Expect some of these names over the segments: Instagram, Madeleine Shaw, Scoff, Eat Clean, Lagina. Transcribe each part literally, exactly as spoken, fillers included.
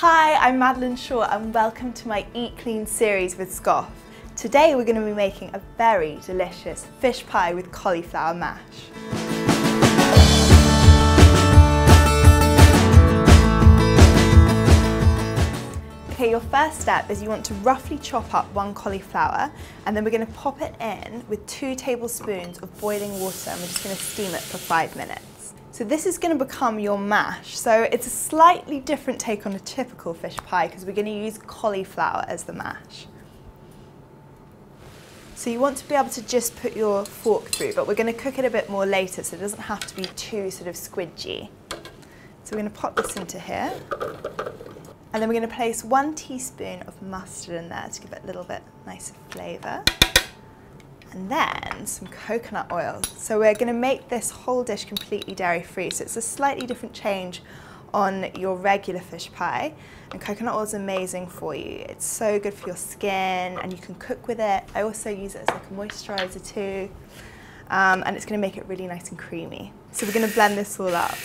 Hi, I'm Madeleine Shaw and welcome to my Eat Clean series with Scoff. Today we're going to be making a very delicious fish pie with cauliflower mash. Okay, your first step is you want to roughly chop up one cauliflower and then we're going to pop it in with two tablespoons of boiling water and we're just going to steam it for five minutes. So this is going to become your mash. So it's a slightly different take on a typical fish pie because we're going to use cauliflower as the mash. So you want to be able to just put your fork through, but we're going to cook it a bit more later so it doesn't have to be too sort of squidgy. So we're going to pop this into here. And then we're going to place one teaspoon of mustard in there to give it a little bit nicer flavour. And then some coconut oil. So we're going to make this whole dish completely dairy-free. So it's a slightly different change on your regular fish pie. And coconut oil is amazing for you. It's so good for your skin and you can cook with it. I also use it as like a moisturizer too. Um, and it's going to make it really nice and creamy. So we're going to blend this all up.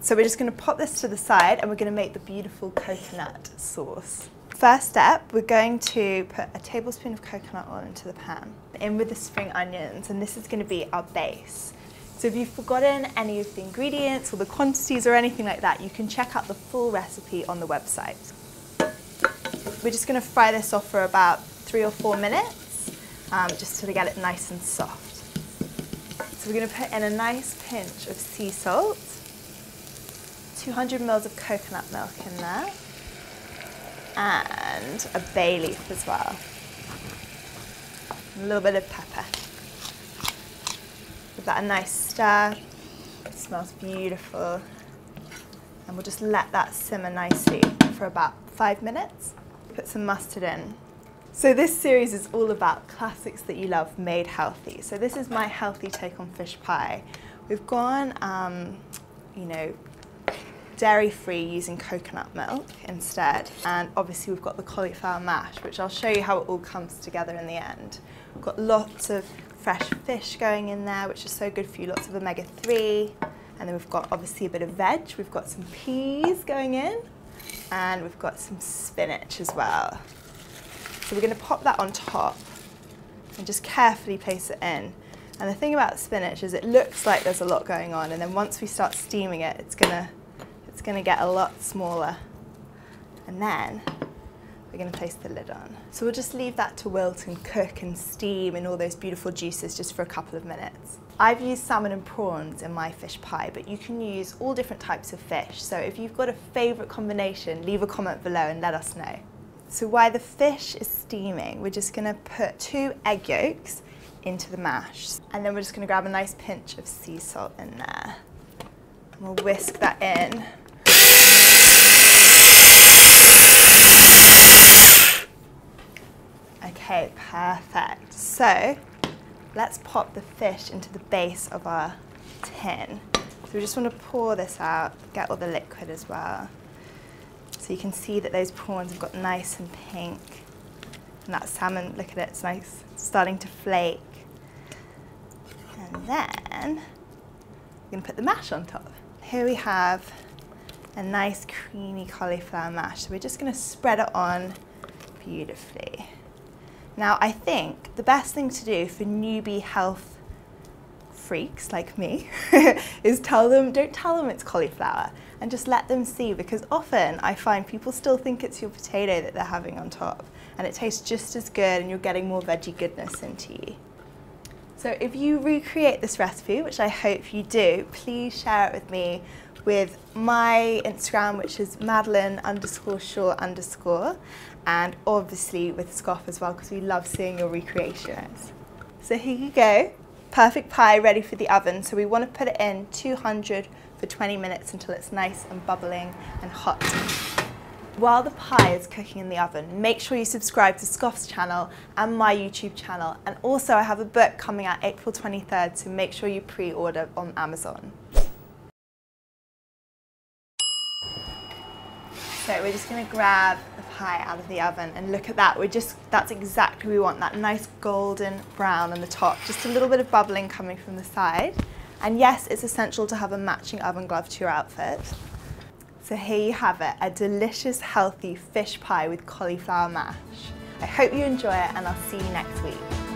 So we're just going to pop this to the side and we're going to make the beautiful coconut sauce. First step, we're going to put a tablespoon of coconut oil into the pan, in with the spring onions, and this is going to be our base. So if you've forgotten any of the ingredients or the quantities or anything like that, you can check out the full recipe on the website. We're just going to fry this off for about three or four minutes, um, just to get it nice and soft. So we're going to put in a nice pinch of sea salt, two hundred mils of coconut milk in there, and a bay leaf as well. A little bit of pepper. Give that a nice stir. It smells beautiful. And we'll just let that simmer nicely for about five minutes. Put some mustard in. So this series is all about classics that you love made healthy. So this is my healthy take on fish pie. We've gone, um, you know, dairy-free using coconut milk instead, and obviously we've got the cauliflower mash, which I'll show you how it all comes together in the end. We've got lots of fresh fish going in there, which is so good for you, lots of omega three, and then we've got obviously a bit of veg. We've got some peas going in, and we've got some spinach as well. So we're going to pop that on top and just carefully place it in. And the thing about spinach is it looks like there's a lot going on, and then once we start steaming it, it's going to It's going to get a lot smaller, and then we're going to place the lid on. So we'll just leave that to wilt and cook and steam and all those beautiful juices just for a couple of minutes. I've used salmon and prawns in my fish pie, but you can use all different types of fish. So if you've got a favourite combination, leave a comment below and let us know. So while the fish is steaming, we're just going to put two egg yolks into the mash, and then we're just going to grab a nice pinch of sea salt in there. And we'll whisk that in. Okay, perfect. So let's pop the fish into the base of our tin. So we just want to pour this out, get all the liquid as well. So you can see that those prawns have got nice and pink. And that salmon, look at it, it's nice, it's starting to flake. And then we're going to put the mash on top. Here we have a nice creamy cauliflower mash. So we're just going to spread it on beautifully. Now, I think the best thing to do for newbie health freaks like me is tell them, don't tell them it's cauliflower, and just let them see, because often I find people still think it's your potato that they're having on top, and it tastes just as good and you're getting more veggie goodness into you. So if you recreate this recipe, which I hope you do, please share it with me with my Instagram, which is Madeleine underscore Shaw underscore, and obviously with Scoff as well, because we love seeing your recreations. So here you go, perfect pie ready for the oven. So we want to put it in two hundred for twenty minutes until it's nice and bubbling and hot. While the pie is cooking in the oven, make sure you subscribe to Scoff's channel and my YouTube channel. And also I have a book coming out April twenty-third, so make sure you pre-order on Amazon. So we're just going to grab the pie out of the oven and look at that. We're just, that's exactly what we want, that nice golden brown on the top. Just a little bit of bubbling coming from the side. And yes, it's essential to have a matching oven glove to your outfit. So here you have it, a delicious, healthy fish pie with cauliflower mash. I hope you enjoy it, and I'll see you next week.